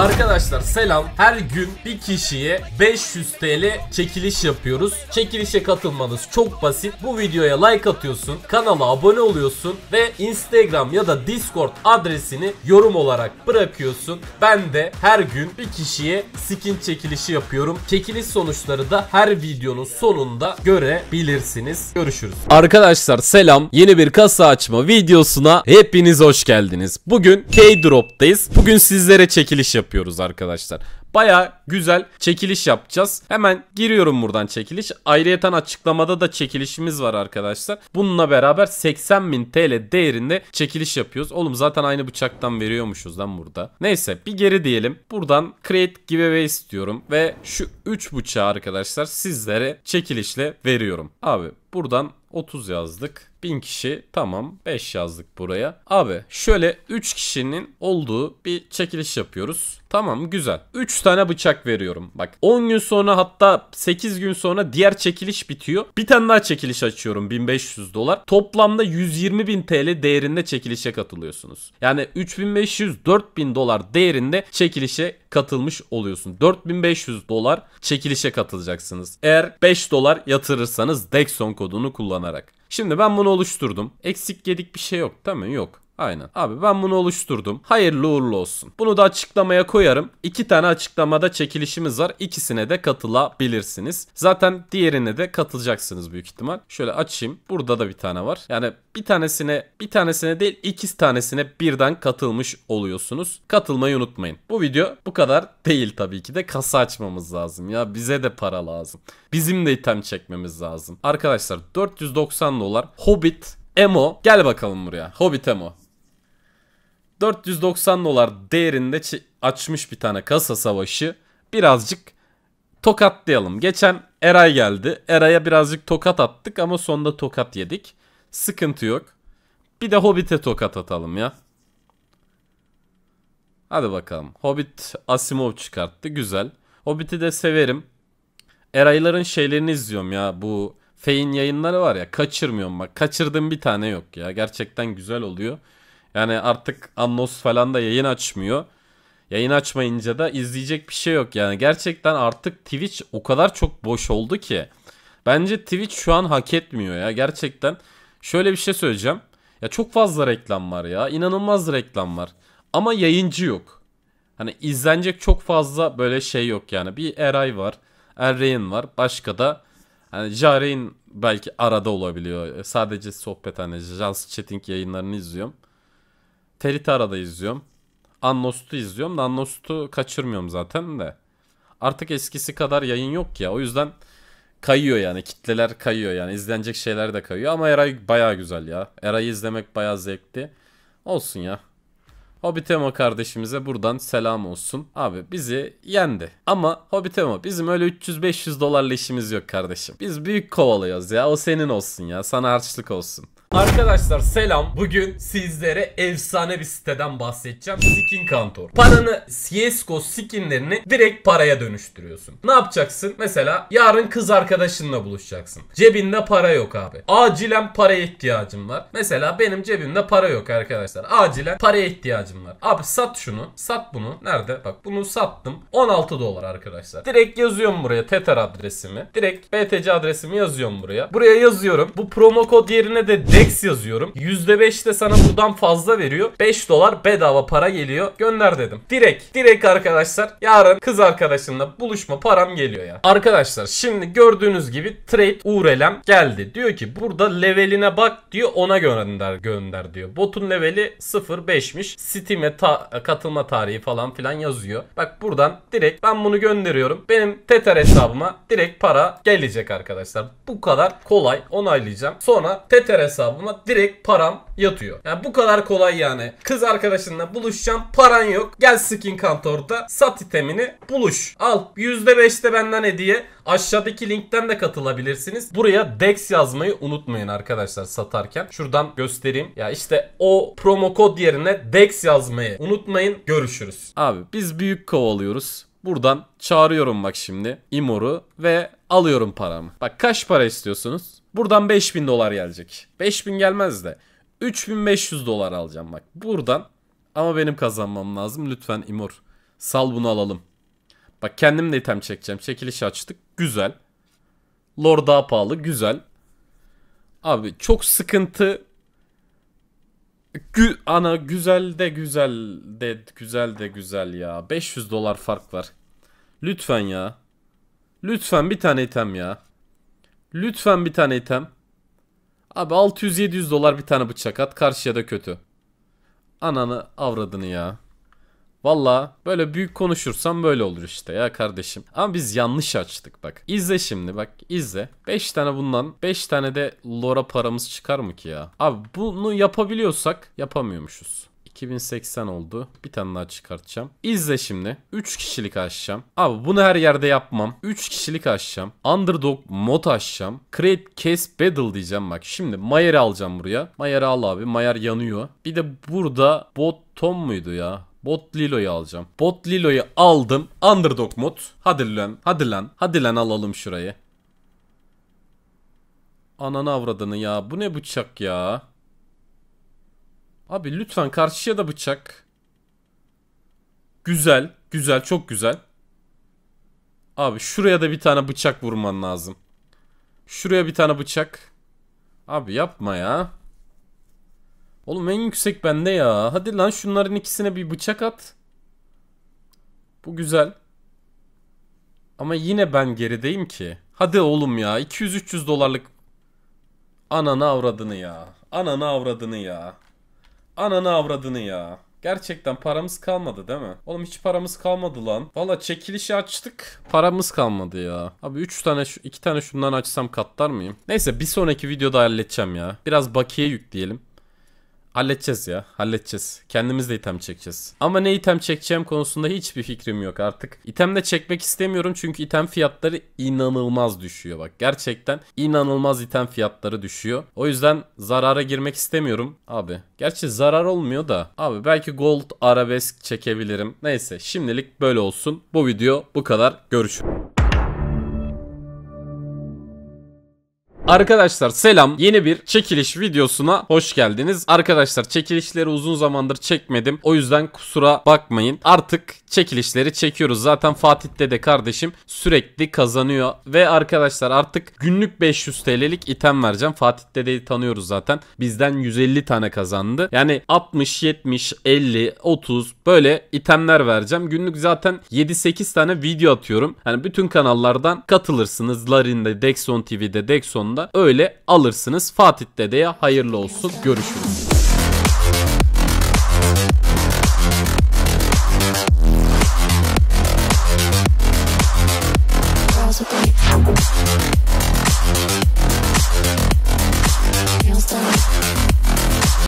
Arkadaşlar selam. Her gün bir kişiye 500 TL çekiliş yapıyoruz. Çekilişe katılmanız çok basit. Bu videoya like atıyorsun, kanala abone oluyorsun ve Instagram ya da Discord adresini yorum olarak bırakıyorsun. Ben de her gün bir kişiye skin çekilişi yapıyorum. Çekiliş sonuçları da her videonun sonunda görebilirsiniz. Görüşürüz. Arkadaşlar selam. Yeni bir kasa açma videosuna hepiniz hoş geldiniz. Bugün KeyDrop'tayız. Bugün sizlere çekiliş yapıyoruz arkadaşlar. Bayağı güzel çekiliş yapacağız. Hemen giriyorum buradan çekiliş. Ayrıyeten açıklamada da çekilişimiz var arkadaşlar. Bununla beraber 80.000 TL değerinde çekiliş yapıyoruz. Oğlum zaten aynı bıçaktan veriyormuşuz lan burada. Neyse bir geri diyelim. Buradan create giveaway istiyorum ve şu 3 bıçağı arkadaşlar sizlere çekilişle veriyorum. Abi buradan 30 yazdık. 1000 kişi, tamam, 5 yazdık buraya. Abi şöyle 3 kişinin olduğu bir çekiliş yapıyoruz. Tamam, güzel. 3 tane bıçak veriyorum. Bak 10 gün sonra, hatta 8 gün sonra diğer çekiliş bitiyor. Bir tane daha çekiliş açıyorum, 1500 dolar. Toplamda 120.000 TL değerinde çekilişe katılıyorsunuz. Yani 3500-4000 dolar değerinde çekilişe katılmış oluyorsun. 4500 dolar çekilişe katılacaksınız. Eğer 5 dolar yatırırsanız Dexon kodunu kullanarak. Şimdi ben bunu oluşturdum. Eksik yedik bir şey yok, değil mi? Yok. Aynen. Abi ben bunu oluşturdum. Hayırlı uğurlu olsun. Bunu da açıklamaya koyarım. 2 tane açıklamada çekilişimiz var. İkisine de katılabilirsiniz. Zaten diğerine de katılacaksınız büyük ihtimal. Şöyle açayım. Burada da bir tane var. Yani bir tanesine değil, 2 tanesine birden katılmış oluyorsunuz. Katılmayı unutmayın. Bu video bu kadar değil tabii ki de. Kasa açmamız lazım. Ya bize de para lazım. Bizim de item çekmemiz lazım. Arkadaşlar 490 dolar. Hobbit Emo. Gel bakalım buraya. Hobbit Emo. 490 dolar değerinde açmış bir tane kasa savaşı. Birazcık tokatlayalım. Geçen Eray geldi. Eray'a birazcık tokat attık ama sonunda tokat yedik. Sıkıntı yok. Bir de Hobbit'e tokat atalım ya. Hadi bakalım. Hobbit Asimov çıkarttı. Güzel. Hobbit'i de severim. Eray'ların şeylerini izliyorum ya. Bu Fey'in yayınları var ya. Kaçırmıyorum bak. Kaçırdığım bir tane yok ya. Gerçekten güzel oluyor. Yani artık Annos falan da yayın açmıyor. Yayın açmayınca da izleyecek bir şey yok yani. Gerçekten artık Twitch o kadar çok boş oldu ki. Bence Twitch şu an hak etmiyor ya. Gerçekten şöyle bir şey söyleyeceğim. Ya çok fazla reklam var ya. İnanılmaz reklam var. Ama yayıncı yok. Hani izlenecek çok fazla böyle şey yok yani. Bir Eray var. Erreyn var. Başka da hani Jareyn belki arada olabiliyor. Sadece sohbet, hani Jans Chatting yayınlarını izliyorum. Terita arada izliyorum. Anlost'u izliyorum da Anlost'u kaçırmıyorum zaten de. Artık eskisi kadar yayın yok ya. O yüzden kayıyor yani. Kitleler kayıyor yani. İzlenecek şeyler de kayıyor. Ama Eray bayağı güzel ya. Eray'ı izlemek bayağı zevkli. Olsun ya. Hobbit Emo kardeşimize buradan selam olsun. Abi bizi yendi. Ama Hobbit Emo, bizim öyle 300-500 dolarla işimiz yok kardeşim. Biz büyük kovalıyoruz ya. O senin olsun ya. Sana harçlık olsun. Arkadaşlar selam. Bugün sizlere efsane bir siteden bahsedeceğim. SkinCounter. Paranı, CSGO skinlerini direkt paraya dönüştürüyorsun. Ne yapacaksın? Mesela yarın kız arkadaşınla buluşacaksın. Cebinde para yok abi. Acilen paraya ihtiyacım var. Mesela benim cebimde para yok arkadaşlar. Acilen paraya ihtiyacım var. Abi sat şunu. Sat bunu. Nerede? Bak bunu sattım. 16 dolar arkadaşlar. Direkt yazıyorum buraya Tether adresimi. Direkt BTC adresimi yazıyorum buraya. Buraya yazıyorum. Bu promo kod yerine de Dex yazıyorum. %5 de sana buradan fazla veriyor. 5 dolar bedava para geliyor. Gönder dedim. Direkt arkadaşlar yarın kız arkadaşımla buluşma param geliyor ya. Arkadaşlar şimdi gördüğünüz gibi trade URL'm geldi. Diyor ki burada leveline bak diyor, ona gönder diyor. Botun leveli 0.5'miş. Steam'e katılma tarihi falan filan yazıyor. Bak buradan direkt ben bunu gönderiyorum. Benim Tether hesabıma direkt para gelecek arkadaşlar. Bu kadar kolay, onaylayacağım. Sonra Tether hesabı buna direkt param yatıyor. Yani bu kadar kolay yani. Kız arkadaşınla buluşacağım, paran yok. Gel SkinCounter'da sat itemini, buluş. Al. %5'te benden hediye. Aşağıdaki linkten de katılabilirsiniz. Buraya Dex yazmayı unutmayın arkadaşlar satarken. Şuradan göstereyim. Ya işte o promo kod yerine Dex yazmayı unutmayın. Görüşürüz. Abi biz büyük kovalıyoruz. Buradan çağırıyorum bak şimdi İmor'u ve alıyorum paramı. Bak kaç para istiyorsunuz? Buradan 5000 dolar gelecek. 5000 gelmez de 3500 dolar alacağım bak buradan. Ama benim kazanmam lazım. Lütfen İmor, Sal bunu alalım. Bak kendim de item çekeceğim. Çekilişi açtık. Güzel. Lore daha pahalı. Güzel. Abi çok sıkıntı. Ana güzel de güzel de güzel de güzel ya. 500 dolar fark var. Lütfen ya. Lütfen bir tane item ya. Lütfen bir tane item. Abi 600-700 dolar bir tane bıçak at. Karşıya da kötü. Ananı avradını ya. Valla böyle büyük konuşursam böyle olur işte ya kardeşim. Ama biz yanlış açtık bak. İzle şimdi bak, izle. 5 tane bundan, 5 tane de lora paramız çıkar mı ki ya? Abi bunu yapabiliyorsak yapamıyormuşuz. 2080 oldu. Bir tane daha çıkartacağım. İzle şimdi. 3 kişilik açacağım. Abi bunu her yerde yapmam. 3 kişilik açacağım. Underdog mod açacağım. Create case battle diyeceğim bak. Şimdi Mayer'i alacağım buraya. Mayer'i al abi. Mayer yanıyor. Bir de burada bot Tom muydu ya? Bot Lilo'yu alacağım. Bot Lilo'yu aldım. Underdog mod. Hadi lan. Hadi lan. Hadi lan alalım şurayı. Ananı avradını ya. Bu ne bıçak ya? Abi lütfen karşıya da bıçak. Güzel. Güzel. Çok güzel. Abi şuraya da bir tane bıçak vurman lazım. Şuraya bir tane bıçak. Abi yapma ya. Oğlum en yüksek bende ya. Hadi lan şunların ikisine bir bıçak at. Bu güzel. Ama yine ben gerideyim ki. Hadi oğlum ya. 200-300 dolarlık. Ananı avradını ya. Ananı avradını ya. Ananı avradını ya. Gerçekten paramız kalmadı değil mi? Oğlum hiç paramız kalmadı lan. Valla çekilişi açtık. Paramız kalmadı ya. Abi 3 tane, 2 tane şundan açsam katlar mıyım? Neyse bir sonraki videoda halledeceğim ya. Biraz bakiye yükleyelim. Halledeceğiz ya, halledeceğiz. Kendimiz de item çekeceğiz. Ama ne item çekeceğim konusunda hiçbir fikrim yok artık. İtem de çekmek istemiyorum çünkü item fiyatları inanılmaz düşüyor bak. Gerçekten inanılmaz item fiyatları düşüyor. O yüzden zarara girmek istemiyorum abi. Gerçi zarar olmuyor da. Abi belki gold arabesk çekebilirim. Neyse şimdilik böyle olsun. Bu video bu kadar. Görüşürüz. Arkadaşlar selam, yeni bir çekiliş videosuna hoş geldiniz. Arkadaşlar çekilişleri uzun zamandır çekmedim, o yüzden kusura bakmayın. Artık çekilişleri çekiyoruz, zaten Fatih Dede kardeşim sürekli kazanıyor. Ve arkadaşlar artık günlük 500 TL'lik item vereceğim. Fatih Dede'yi tanıyoruz zaten, bizden 150 tane kazandı. Yani 60, 70, 50, 30 böyle itemler vereceğim. Günlük zaten 7-8 tane video atıyorum. Yani bütün kanallardan katılırsınız. Larin'de, Dexon TV'de, Dexon'da. Öyle alırsınız. Fatih Dede'ye hayırlı olsun. Görüşürüz.